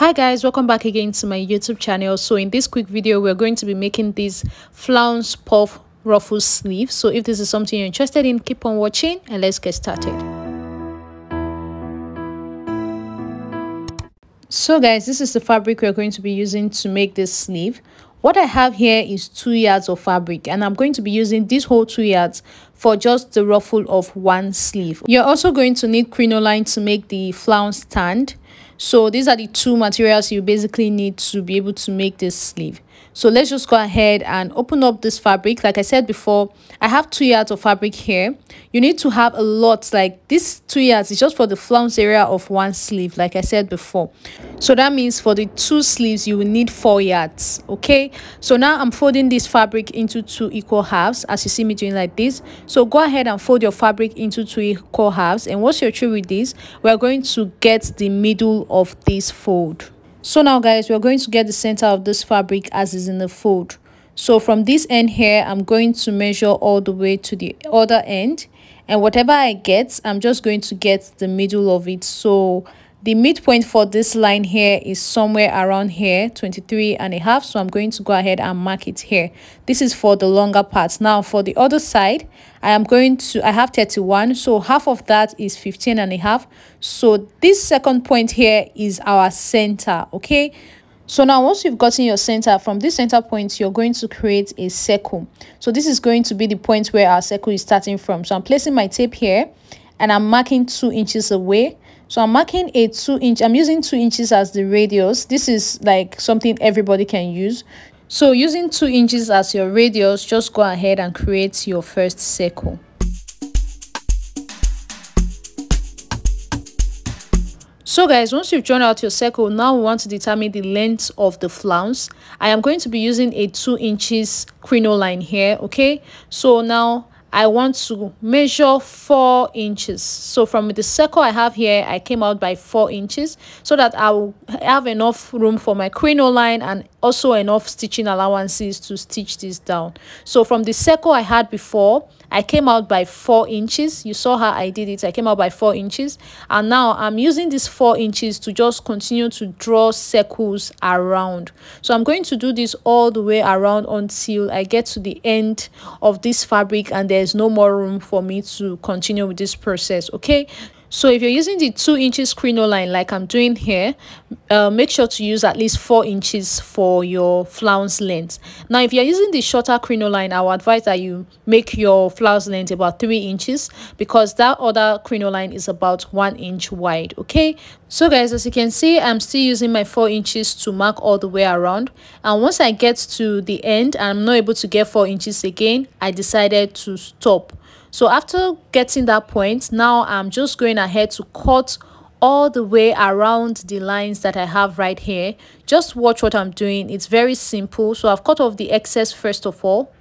Hi guys, welcome back again to my YouTube channel. So in this quick video, we're going to be making this flounce puff ruffle sleeve. So if this is something you're interested in, keep on watching and let's get started. So guys, this is the fabric we're going to be using to make this sleeve. What I have here is 2 yards of fabric, and I'm going to be using this whole 2 yards for just the ruffle of one sleeve. You're also going to need crinoline to make the flounce stand. So these are the two materials you basically need to be able to make this sleeve. So let's just go ahead and open up this fabric. Like I said before, I have 2 yards of fabric here. You need to have a lot. Like this 2 yards is just for the flounce area of one sleeve, like I said before. So that means for the two sleeves, you will need 4 yards. Okay, so now I'm folding this fabric into two equal halves, as you see me doing like this. So go ahead and fold your fabric into two equal halves, and once you're through with this, we're going to get the middle of this fold. So now guys, we're going to get the center of this fabric as is in the fold. So from this end here, I'm going to measure all the way to the other end, and whatever I get, I'm just going to get the middle of it. So the midpoint for this line here is somewhere around here, 23 and a half. So I'm going to go ahead and mark it here. This is for the longer part. Now for the other side, I have 31, so half of that is 15 and a half. So this second point here is our center. Okay, so now once you've gotten your center, from this center point you're going to create a circle. So this is going to be the point where our circle is starting from. So I'm placing my tape here and I'm marking 2 inches away. So I'm marking a 2 inch, I'm using 2 inches as the radius. This is like something everybody can use. So using 2 inches as your radius, just go ahead and create your first circle. So guys, once you've drawn out your circle, now we want to determine the length of the flounce. I am going to be using a 2 inches crinoline here, okay? So now I want to measure 4 inches. So from the circle I have here, I came out by 4 inches so that I will have enough room for my crinoline and also enough stitching allowances to stitch this down. So from the circle I had before, I came out by 4 inches. You saw how I did it. I came out by 4 inches, and now I'm using this 4 inches to just continue to draw circles around. So I'm going to do this all the way around until I get to the end of this fabric and there's no more room for me to continue with this process. Okay, so if you're using the 2 inches crinoline like I'm doing here, make sure to use at least 4 inches for your flounce length. Now if you're using the shorter crinoline, I would advise that you make your flounce length about 3 inches, because that other crinoline is about 1 inch wide. Okay, so guys, as you can see, I'm still using my 4 inches to mark all the way around, and once I get to the end and I'm not able to get 4 inches again, I decided to stop. So after getting that point, now I'm just going ahead to cut all the way around the lines that I have right here. Just watch what I'm doing. It's very simple. So I've cut off the excess first of all,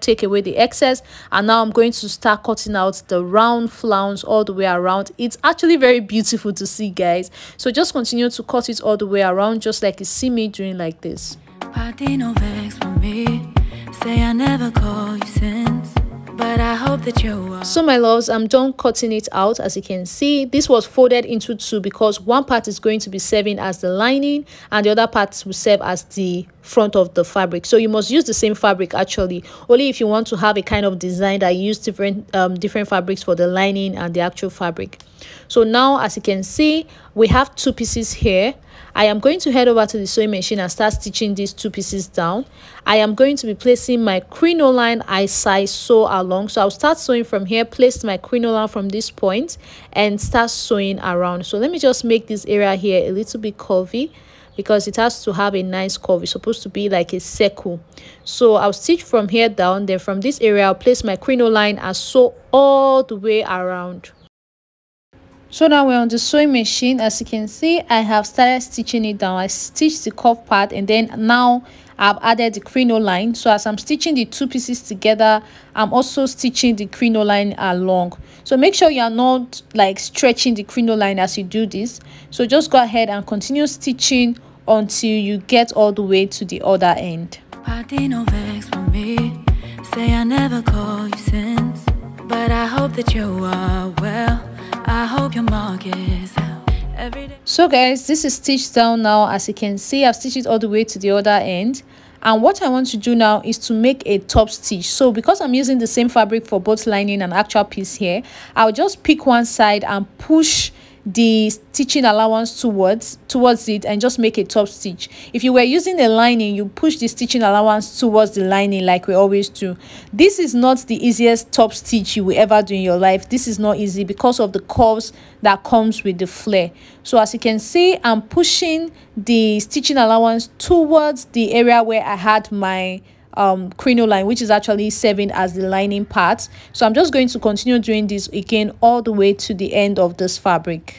take away the excess, and now I'm going to start cutting out the round flounce all the way around. It's actually very beautiful to see, guys. So just continue to cut it all the way around, just like you see me doing like this. But I hope that you... So my loves, I'm done cutting it out. As you can see, this was folded into two because one part is going to be serving as the lining and the other part will serve as the front of the fabric. So you must use the same fabric, actually, only if you want to have a kind of design that use different fabrics for the lining and the actual fabric. So now, as you can see, we have two pieces here. I am going to head over to the sewing machine and start stitching these two pieces down. I am going to be placing my crinoline I size sew along. So I'll start sewing from here, place my crinoline from this point and start sewing around. So let me just make this area here a little bit curvy, because it has to have a nice curve. It's supposed to be like a circle. So I'll stitch from here down, then from this area I'll place my crinoline and sew all the way around. So now we're on the sewing machine. As you can see, I have started stitching it down. I stitched the curve part, and then now I've added the crinoline. So as I'm stitching the two pieces together, I'm also stitching the crinoline along. So make sure you're not like stretching the crinoline as you do this. So just go ahead and continue stitching until you get all the way to the other end. Say I never call you since, but I hope that you are well. I hope your mark is out. So guys, this is stitched down now. As you can see, I've stitched it all the way to the other end, and what I want to do now is to make a top stitch. So because I'm using the same fabric for both lining and actual piece here, I'll just pick one side and push the stitching allowance towards it and just make a top stitch. If you were using a lining, you push the stitching allowance towards the lining like we always do. This is not the easiest top stitch you will ever do in your life. This is not easy because of the curves that comes with the flare. So as you can see, I'm pushing the stitching allowance towards the area where I had my crinoline, which is actually serving as the lining part. So I'm just going to continue doing this again all the way to the end of this fabric.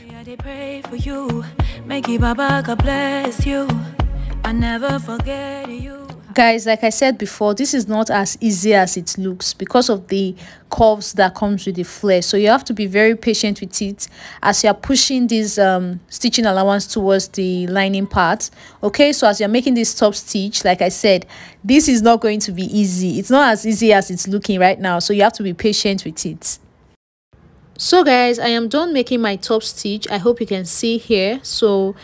Guys, like I said before, this is not as easy as it looks because of the curves that comes with the flare. So you have to be very patient with it as you are pushing this stitching allowance towards the lining part. Okay, so as you're making this top stitch, like I said, this is not going to be easy. It's not as easy as it's looking right now, so you have to be patient with it. So guys, I am done making my top stitch. I hope you can see here. So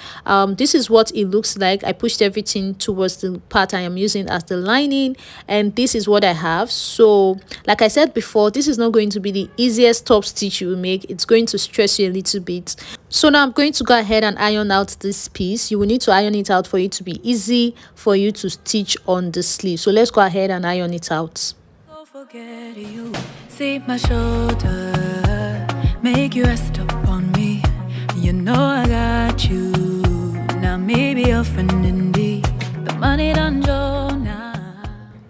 this is what it looks like. I pushed everything towards the part I am using as the lining, and this is what I have. So like I said before, this is not going to be the easiest top stitch you will make. It's going to stress you a little bit. So now I'm going to go ahead and iron out this piece. You will need to iron it out for it to be easy for you to stitch on the sleeve. So let's go ahead and iron it out. Don't forget you. See my shoulder. Make you rest upon me. You know I got you. Now maybe your friend and me. The money done drawn now.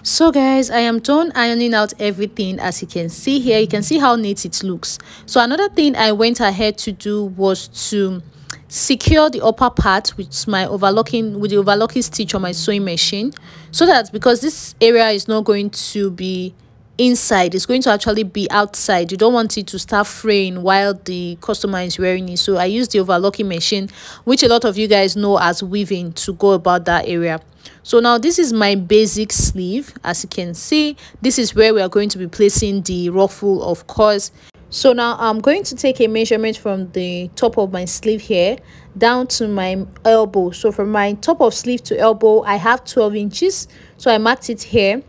So guys, I am done ironing out everything. As you can see here, you can see how neat it looks. So another thing I went ahead to do was to secure the upper part with the overlocking stitch on my sewing machine, so that because this area is not going to be inside, it's going to actually be outside. You don't want it to start fraying while the customer is wearing it. So I use the overlocking machine, which a lot of you guys know as weaving, to go about that area. So now this is my basic sleeve. As you can see, this is where we are going to be placing the ruffle, of course. So now I'm going to take a measurement from the top of my sleeve here down to my elbow. So from my top of sleeve to elbow, I have 12 inches, so I marked it here.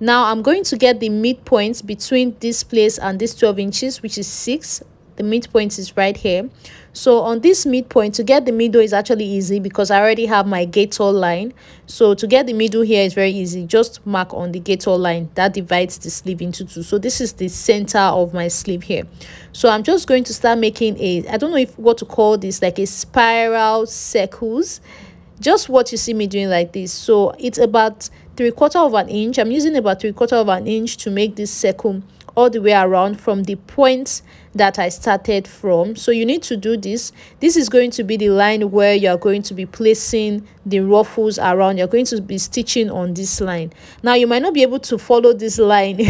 Now I'm going to get the midpoint between this place and this 12 inches, which is 6. The midpoint is right here. So on this midpoint, to get the middle is actually easy because I already have my gator line. So to get the middle here is very easy. Just mark on the gator line that divides the sleeve into two. So this is the center of my sleeve here. So I'm just going to start making a, I don't know if what to call this, like a spiral circles. Just what you see me doing like this. So it's about 3/4 of an inch. I'm using about 3/4 of an inch to make this circle all the way around from the point that I started from. So you need to do this. This is going to be the line where you're going to be placing the ruffles around. You're going to be stitching on this line. Now you might not be able to follow this line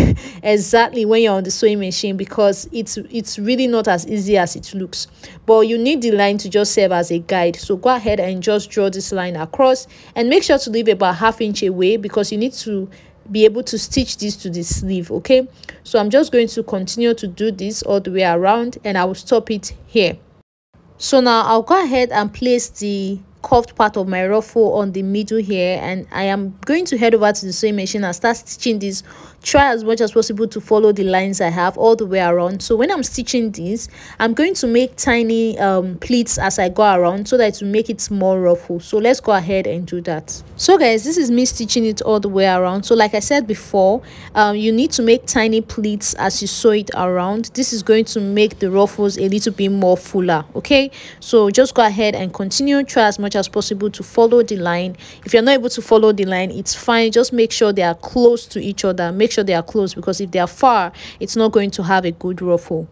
exactly when you're on the sewing machine because it's really not as easy as it looks, but you need the line to just serve as a guide. So go ahead and just draw this line across and make sure to leave about 1/2 inch away because you need to be able to stitch this to the sleeve. Okay, so I'm just going to continue to do this all the way around, and I will stop it here. So now I'll go ahead and place the curved part of my ruffle on the middle here, and I am going to head over to the sewing machine and start stitching this. Try as much as possible to follow the lines I have all the way around. So when I'm stitching this, I'm going to make tiny pleats as I go around so that to make it more ruffle. So let's go ahead and do that. So guys, this is me stitching it all the way around. So like I said before, you need to make tiny pleats as you sew it around. This is going to make the ruffles a little bit more fuller. Okay, so just go ahead and continue. Try as much as possible to follow the line. If you're not able to follow the line, it's fine. Just make sure they are close to each other. Make sure they are close, because if they are far, it's not going to have a good ruffle.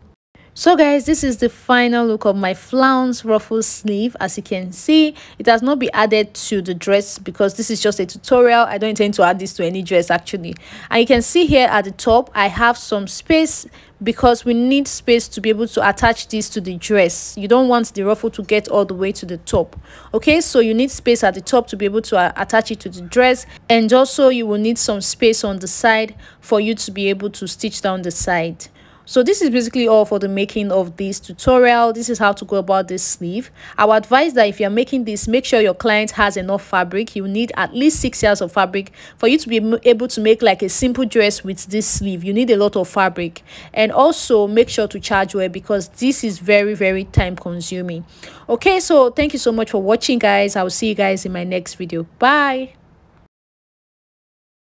So guys, this is the final look of my flounce ruffle sleeve. As you can see, it has not been added to the dress because this is just a tutorial. I don't intend to add this to any dress actually. And you can see here at the top, I have some space because we need space to be able to attach this to the dress. You don't want the ruffle to get all the way to the top. Okay, so you need space at the top to be able to attach it to the dress, and also you will need some space on the side for you to be able to stitch down the side. So this is basically all for the making of this tutorial. This is how to go about this sleeve. I would advise that if you're making this, make sure your client has enough fabric. You need at least 6 yards of fabric for you to be able to make like a simple dress with this sleeve. You need a lot of fabric. And also make sure to charge well, because this is very, very time consuming. Okay, so thank you so much for watching, guys. I will see you guys in my next video. Bye.